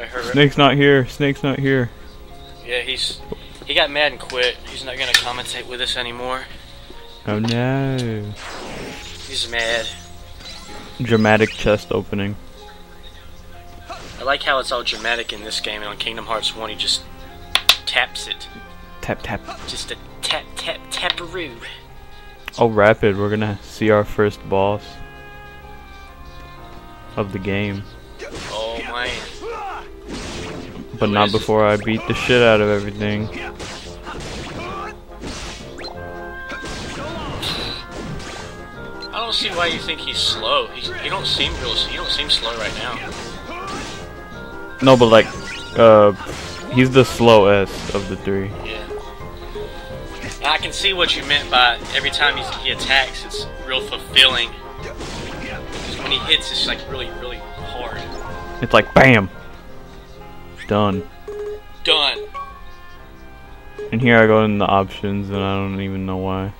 I heard. Snake's not here. Snake's not here. Yeah, he got mad and quit. He's not gonna commentate with us anymore. Oh no. He's mad. Dramatic chest opening. I like how it's all dramatic in this game, and on Kingdom Hearts 1 he just taps it. Tap tap. Just a tap tap taparoo. Oh rapid, we're gonna see our first boss of the game. Oh man. But not before I beat the shit out of everything. I don't see why you think he's slow. He don't seem real. He don't seem slow right now. No, but like, he's the slowest of the three. Yeah. I can see what you meant by every time he attacks, it's real fulfilling. Because when he hits, it's like really, really hard. It's like, bam! Done. Done! And here I go in the options, and I don't even know why. What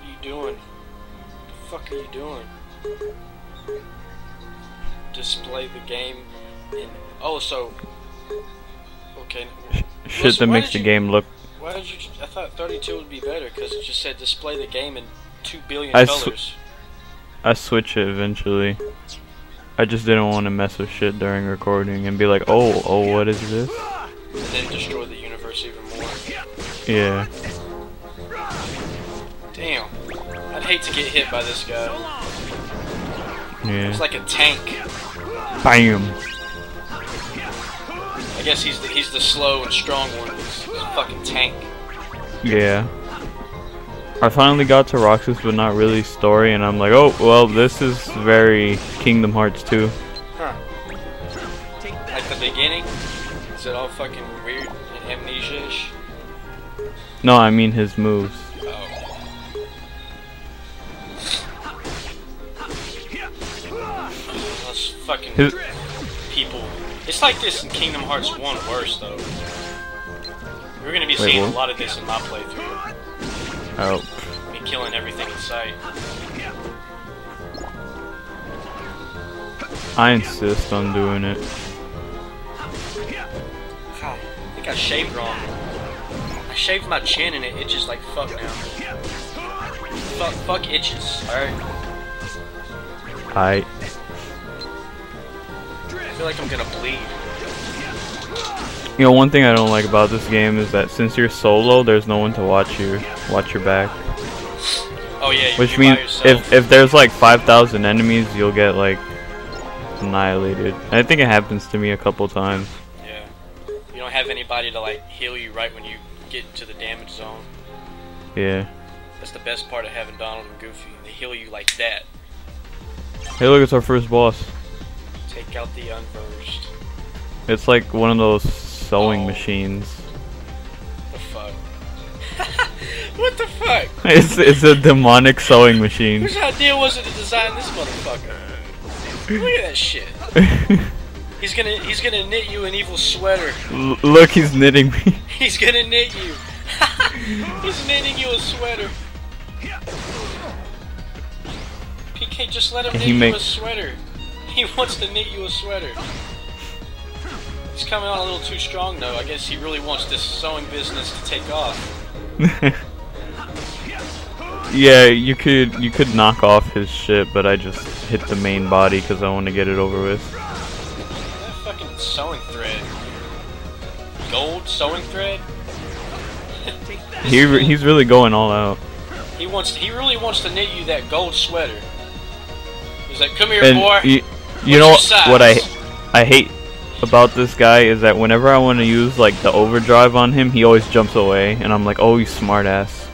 are you doing? What the fuck are you doing? Display the game. And, oh, so okay. Shit that makes the game look. Why did you? I thought 32 would be better because it just said display the game in 2 billion colors. I switch it eventually. I just didn't want to mess with shit during recording and be like, oh, what is this? And then destroy the universe even more. Yeah. Damn. I'd hate to get hit by this guy. Yeah. It's like a tank. Bam. I guess he's the slow and strong one. He's a fucking tank. Yeah. I finally got to Roxas, but not really story, and I'm like, oh well, this is very Kingdom Hearts 2. Huh. Like the beginning? Is it all fucking weird and amnesia-ish? No, I mean his moves. Oh. Those fucking people. It's like this in Kingdom Hearts 1 worse, though. We're gonna be seeing a lot of this in my playthrough. Oh. Me killing everything in sight. I insist on doing it. God, I think I shaved wrong. I shaved my chin and it itches like fuck now. Fuck itches, alright? Alright. I feel like I'm gonna bleed. You know, one thing I don't like about this game is that since you're solo, there's no one to watch your back. Oh yeah. Which means if there's like 5,000 enemies, you'll get like annihilated. And I think it happens to me a couple times. Yeah. You don't have anybody to like heal you right when you get into the damage zone. Yeah. That's the best part of having Donald and Goofy. They heal you like that. Hey, look, it's our first boss. Take out the Unversed. It's like one of those sewing machines. The fuck? What the fuck? It's a demonic sewing machine. Whose idea was it to design this motherfucker? Look at that shit. He's gonna knit you an evil sweater. Look, he's knitting me. He's gonna knit you. He's knitting you a sweater. PK, just let him knit you a sweater. He wants to knit you a sweater. He's coming on a little too strong though. I guess he really wants this sewing business to take off. Yeah, you could knock off his shit, but I just hit the main body because I want to get it over with. That fucking sewing thread. Gold sewing thread? he's really going all out. He really wants to knit you that gold sweater. He's like, come here, and boy. You know what I hate about this guy is that whenever I want to use like the overdrive on him, he always jumps away, and I'm like, oh, you smart ass.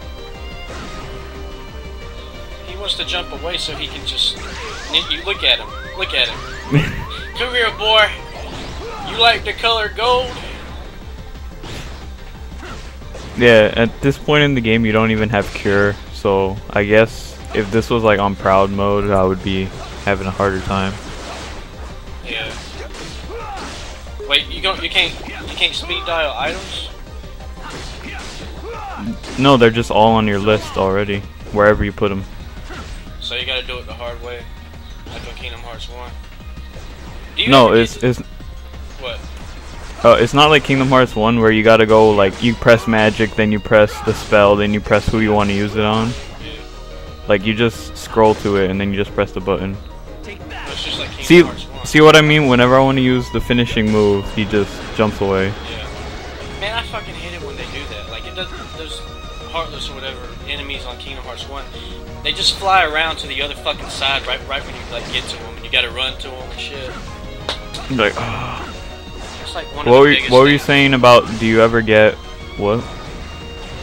He wants to jump away so he can just you look at him. Look at him. Come here, boy. You like the color gold? Yeah, at this point in the game you don't even have cure, so I guess if this was like on proud mode, I would be having a harder time. Yeah. Wait, you can't speed dial items? No, they're just all on your list already, wherever you put them. So you gotta do it the hard way, like on Kingdom Hearts 1. No, it's what? Oh, it's not like Kingdom Hearts 1 where you gotta go like, you press magic, then you press the spell, then you press who you want to use it on. Like, you just scroll to it and then you just press the button. That's just like Kingdom Hearts 1. See what I mean? Whenever I want to use the finishing move, he just jumps away. Yeah. Man, I fucking hate it when they do that. Like, it doesn't, those Heartless or whatever enemies on Kingdom Hearts 1, they just fly around to the other fucking side right when you like get to them. And you gotta run to them and shit. Like, oh. Like what were you saying about, do you ever get what?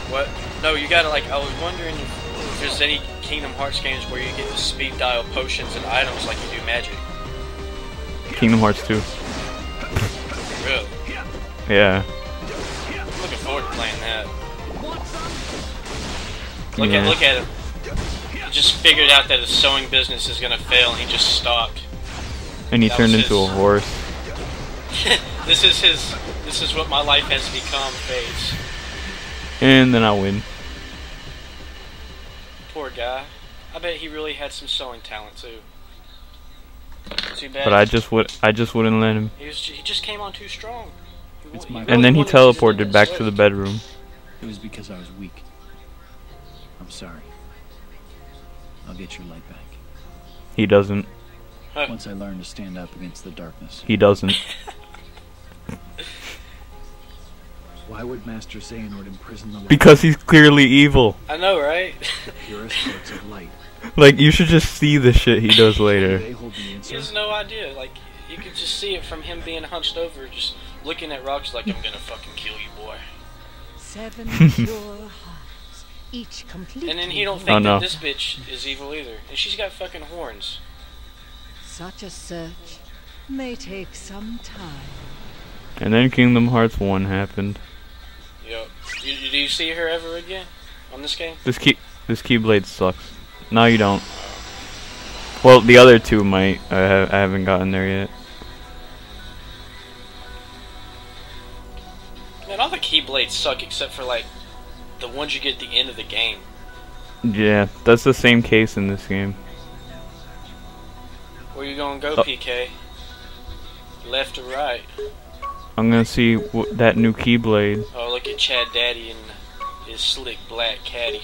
What? No, you gotta like, I was wondering if there's any Kingdom Hearts games where you get to speed dial potions and items like you do magic. Kingdom Hearts 2. Really? Yeah. I'm looking forward to playing that. Look at him. He just figured out that his sewing business is gonna fail and he just stopped. And he turned into a horse. This is what my life has become phase. And then I win. Poor guy. I bet he really had some sewing talent too. Too bad. But I just wouldn't let him. He just came on too strong. And then he teleported back to the bedroom. It was because I was weak. I'm sorry. I'll get your light back. He doesn't. Huh. Once I learn to stand up against the darkness. He doesn't. Why would Master Xehanort imprison the light? Because he's clearly evil. I know, right? The purest sorts of light. Like, you should just see the shit he does later. He has no idea. Like, you could just see it from him being hunched over, just looking at Roxas like, I'm gonna fucking kill you, boy. 7 pure hearts, each complete. And then he don't think that this bitch is evil either. And she's got fucking horns. Such a search may take some time. And then Kingdom Hearts 1 happened. Yep. Do you see her ever again on this game? This keyblade sucks. No, you don't. Well, the other two might. I haven't gotten there yet. Man, all the keyblades suck except for like the ones you get at the end of the game. Yeah, that's the same case in this game. Where you gonna go, PK? Left or right? I'm gonna see that new keyblade. Oh, look at Chad Daddy in his slick black caddy.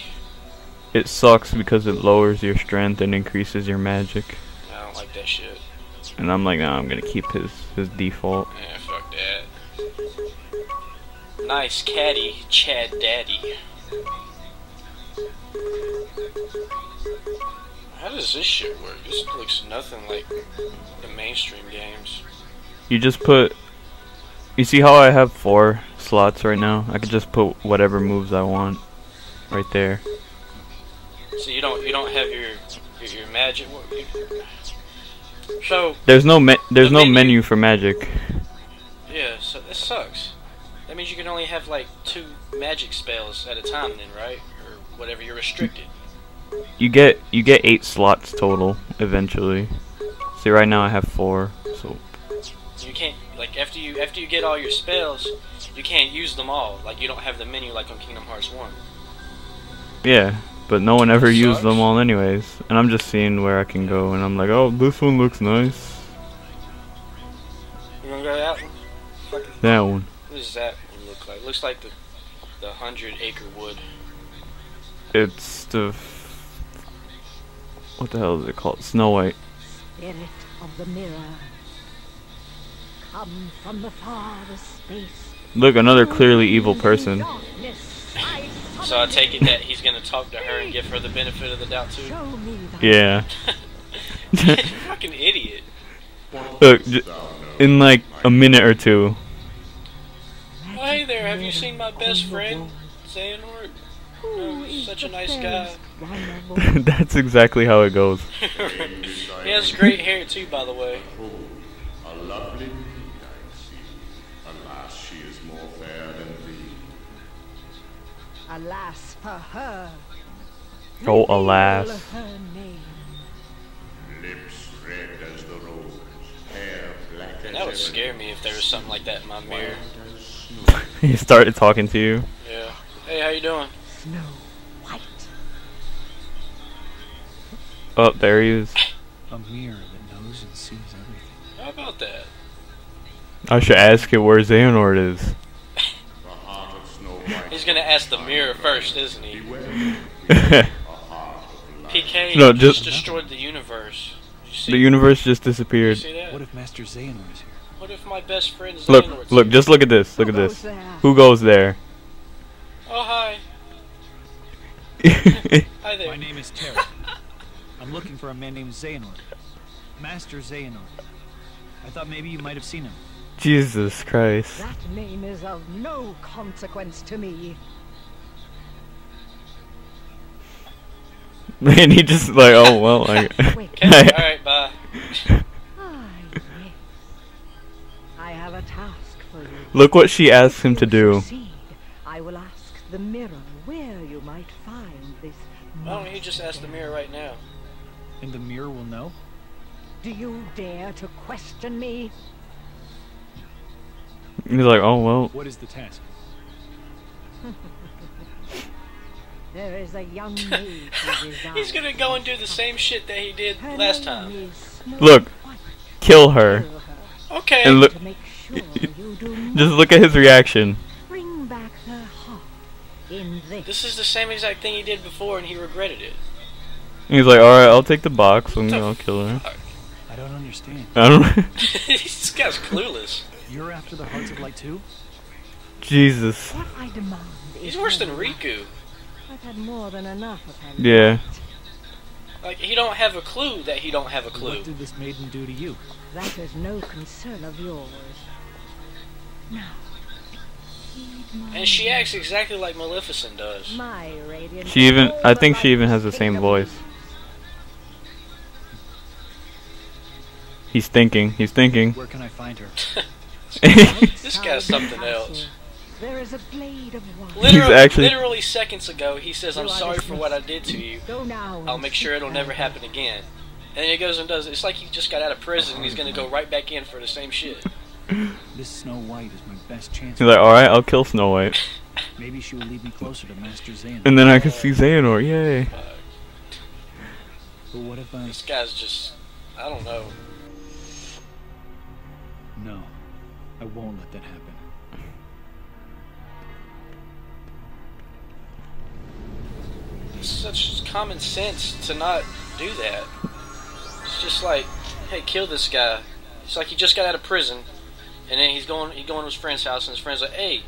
It sucks because it lowers your strength and increases your magic. I don't like that shit. And I'm like, nah, I'm gonna keep his default. Yeah, fuck that. Nice caddy, Chad Daddy. How does this shit work? This looks nothing like the mainstream games. You just put... You see how I have 4 slots right now? I could just put whatever moves I want right there. So you don't have your magic. So there's no menu for magic. Yeah, so that sucks. That means you can only have like 2 magic spells at a time, then, right? Or whatever, you're restricted. You get 8 slots total eventually. See, right now I have 4, so you can't like after you get all your spells, you can't use them all. Like you don't have the menu like on Kingdom Hearts 1. Yeah, but no one ever used them all anyways. And I'm just seeing where I can go, and I'm like, oh, this one looks nice. You gonna go that one? Fucking that one. What does that one look like? It looks like the 100 Acre Wood. It's the... What the hell is it called? Snow White. Spirit of the mirror, come from the farthest space. Look, another clearly evil person. So I take it that he's gonna talk to her and give her the benefit of the doubt too? Yeah. You're a fucking idiot. Look, in like a minute or two. Oh, hey there, have you seen my best friend, Xehanort? Oh, such a nice guy. That's exactly how it goes. He has great hair too, by the way. Alas for her. Oh, alas. That would scare me if there was something like that in my mirror. He started talking to you. Yeah. Hey, how you doing? Snow White. Oh, there he is. A mirror that knows and sees everything. How about that? I should ask it where Xehanort is. He's gonna ask the mirror first, isn't he? PK no, just destroyed the universe. The universe just disappeared. What if Master Xehanort is here? What if my best friend Xehanort's here? Look, just look at this. Look at this. Who goes there? Oh, hi. Hi there. My name is Terra. I'm looking for a man named Xehanort. Master Xehanort. I thought maybe you might have seen him. Jesus Christ. That name is of no consequence to me. Man, he just like, oh well. Like, okay, all right, bye. Ah, yes. I have a task for you. Look what she asks him to do. I will ask the mirror where you might find this. Why don't you just ask the mirror right now? And the mirror will know? Do you dare to question me? He's like, oh well. What is the task? There is a young maid who desires. He's gonna go and do the same shit that he did last time. Look, kill her. Okay. And look, just look at his reaction. Bring back her heart in this. This is the same exact thing he did before, and he regretted it. He's like, all right, I'll take the box and I'll kill her. I don't understand. I don't. This guy's clueless. You're after the Hearts of Light too? Jesus. What I demand is he's worse than Riku. I've had more than enough of him. Yeah. Like, he don't have a clue that he don't have a clue. What did this maiden do to you? That is no concern of yours. Now, and she acts exactly like Maleficent does. My radiant. She even, I think she even has the same voice. He's thinking. He's thinking. Where can I find her? This guy's something else. There is a blade of wine. Literally seconds ago, he says, "I'm sorry for what I did to you. I'll make sure it'll never happen again." And then he goes and does it. It's like he just got out of prison and he's gonna go right back in for the same shit. This Snow White is my best chance. He's like, "All right, I'll kill Snow White." Maybe she will lead me closer to Master Xehanort. And then I can see Xehanort. Yay! But what if I? This guy's just—I don't know. No, I won't let that happen. It's such common sense to not do that. It's just like, hey, kill this guy. It's like he just got out of prison, and then he's going to his friend's house, and his friend's like, hey,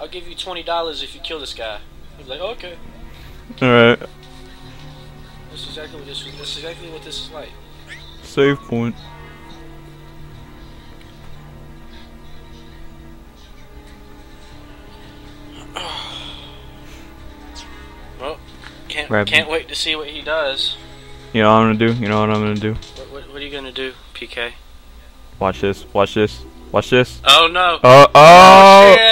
I'll give you $20 if you kill this guy. He's like, oh, okay. All right. That's exactly what this. That's exactly what this is like. Save point. Well, can't wait to see what he does. You know what I'm gonna do? You know what I'm gonna do? What are you gonna do, PK? Watch this. Watch this. Watch this. Oh no! Oh! Oh! Oh shit.